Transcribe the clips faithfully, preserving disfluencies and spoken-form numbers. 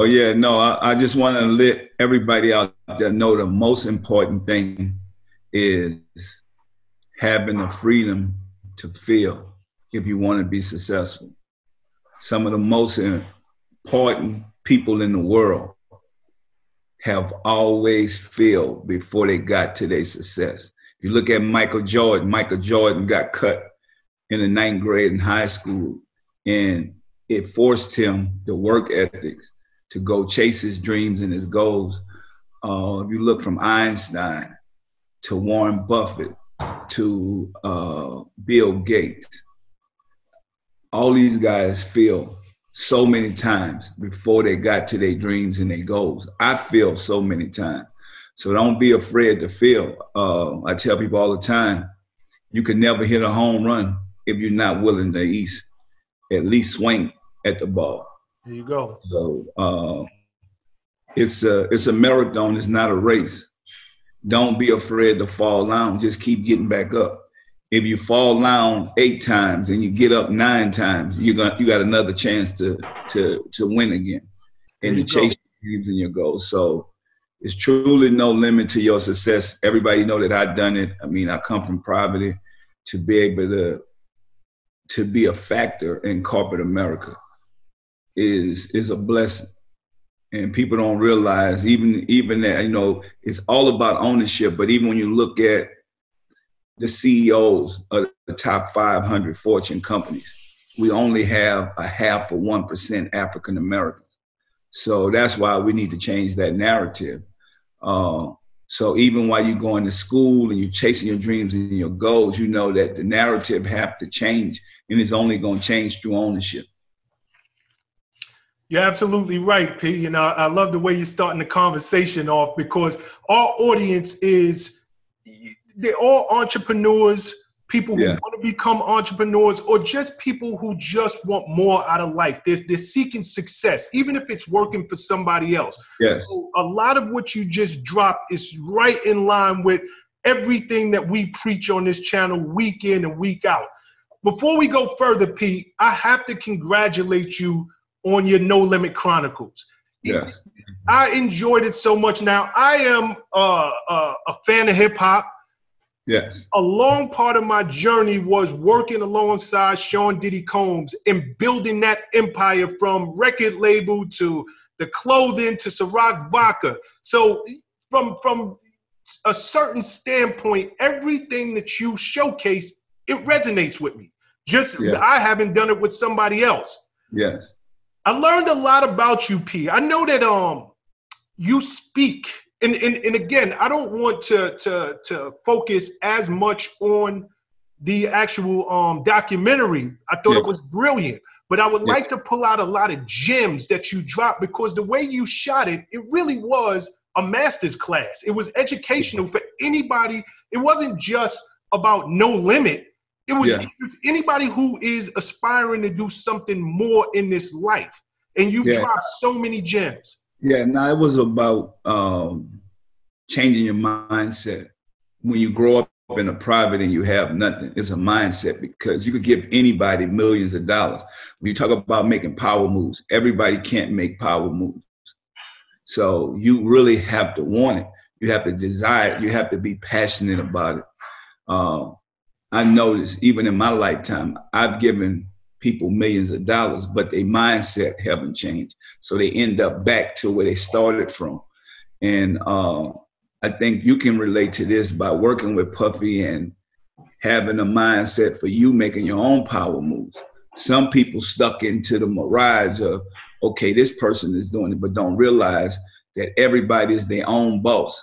Oh, yeah. No, I, I just want to let everybody out there know the most important thing is having the freedom to feel if you want to be successful. Some of the most important people in the world have always failed before they got to their success. You look at Michael Jordan. Michael Jordan got cut in the ninth grade in high school, and it forced him to work ethics, to go chase his dreams and his goals. Uh, if you look from Einstein to Warren Buffett to uh, Bill Gates, all these guys failed so many times before they got to their dreams and their goals. I failed so many times. So don't be afraid to fail. Uh, I tell people all the time, you can never hit a home run if you're not willing to ease, at least swing at the ball. There you go. So uh, it's, a, it's a marathon. It's not a race. Don't be afraid to fall down. Just keep getting back up. If you fall down eight times and you get up nine times, you're gonna, you got another chance to, to, to win again and to chase your dreams and your goals. So it's truly no limit to your success. Everybody know that I've done it. I mean, I come from poverty to be able to, to be a factor in corporate America is, is a blessing. And people don't realize even, even that, you know, it's all about ownership. But even when you look at the C E Os of the top five hundred Fortune companies, we only have a half or one percent African Americans. So that's why we need to change that narrative. Uh, so even while you're going to school and you're chasing your dreams and your goals, you know that the narrative have to change, and it's only going to change through ownership. You're absolutely right, P. And I, I love the way you're starting the conversation off, because our audience is, they're all entrepreneurs, people who yeah. want to become entrepreneurs, or just people who just want more out of life. They're, they're seeking success, even if it's working for somebody else. Yeah. So a lot of what you just dropped is right in line with everything that we preach on this channel week in and week out. Before we go further, P, I have to congratulate you on your No Limit Chronicles. Yes. I enjoyed it so much. Now, I am uh, uh, a fan of hip hop. Yes. A long part of my journey was working alongside Sean Diddy Combs and building that empire, from record label to the clothing to Ciroc vodka. So from, from a certain standpoint, everything that you showcase, it resonates with me. Just yes. I haven't done it with somebody else. Yes. I learned a lot about you, P. I know that um, you speak, and, and, and again, I don't want to, to, to focus as much on the actual um, documentary. I thought yeah. it was brilliant, but I would yeah. like to pull out a lot of gems that you dropped, because the way you shot it, it really was a master's class. It was educational yeah. for anybody. It wasn't just about No Limit. It was, yeah. it was anybody who is aspiring to do something more in this life. And you yeah. dropped so many gems. Yeah, no, it was about um, changing your mindset. When you grow up in a private and you have nothing, it's a mindset, because you could give anybody millions of dollars. When you talk about making power moves, everybody can't make power moves. So you really have to want it. You have to desire it. You have to be passionate about it. Um, I noticed even in my lifetime, I've given people millions of dollars, but their mindset haven't changed. So they end up back to where they started from. And uh, I think you can relate to this by working with Puffy and having a mindset for you making your own power moves. Some people stuck into the mirage of, okay, this person is doing it, but don't realize that everybody is their own boss.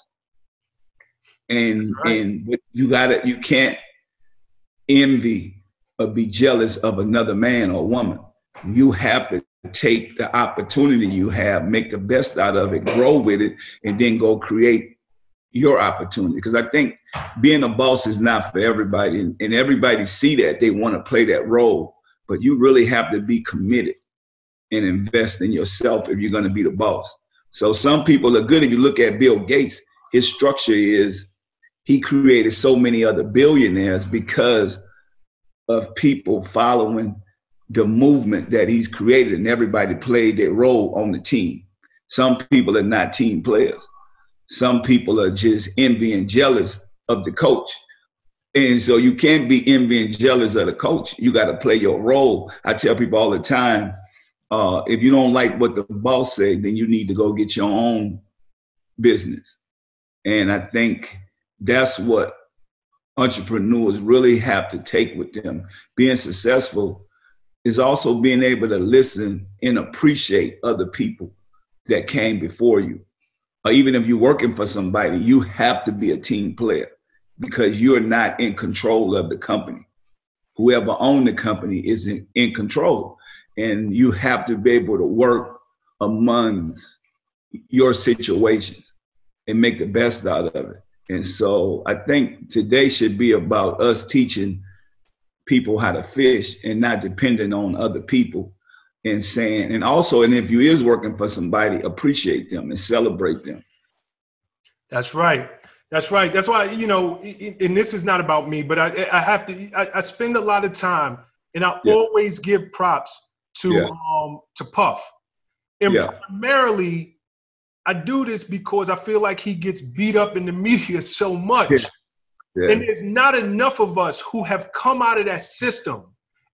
And, right. and you gotta, you can't envy or be jealous of another man or woman. You have to take the opportunity you have, make the best out of it, grow with it, and then go create your opportunity. Because I think being a boss is not for everybody, and, and everybody see that. They want to play that role, but you really have to be committed and invest in yourself if you're going to be the boss. So some people are good. If you look at Bill Gates, his structure is, he created so many other billionaires because of people following the movement that he's created, and everybody played their role on the team. Some people are not team players. Some people are just envy and jealous of the coach. And so you can't be envy and jealous of the coach. You got to play your role. I tell people all the time, uh, if you don't like what the boss said, then you need to go get your own business. And I think that's what entrepreneurs really have to take with them. Being successful is also being able to listen and appreciate other people that came before you. Or even if you're working for somebody, you have to be a team player because you're not in control of the company. Whoever owns the company isn't in control. And you have to be able to work amongst your situations and make the best out of it. And so I think today should be about us teaching people how to fish and not depending on other people and saying, and also, and if you is working for somebody, appreciate them and celebrate them. That's right. That's right. That's why, you know, and this is not about me, but I, I have to, I, I spend a lot of time and I yeah. always give props to, yeah. um, to Puff. And yeah. primarily, I do this because I feel like he gets beat up in the media so much. Yeah. Yeah. And there's not enough of us who have come out of that system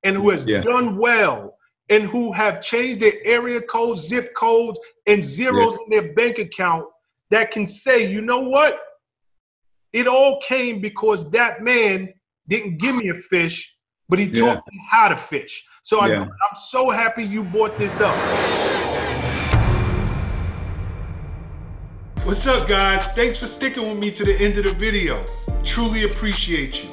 and who has yeah. done well and who have changed their area codes, zip codes, and zeros yeah. in their bank account that can say, you know what? It all came because that man didn't give me a fish, but he yeah. taught me how to fish. So yeah. I, I'm so happy you brought this up. What's up, guys? Thanks for sticking with me to the end of the video. Truly appreciate you.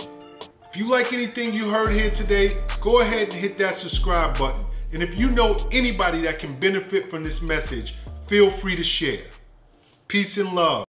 If you like anything you heard here today, go ahead and hit that subscribe button. And if you know anybody that can benefit from this message, feel free to share. Peace and love.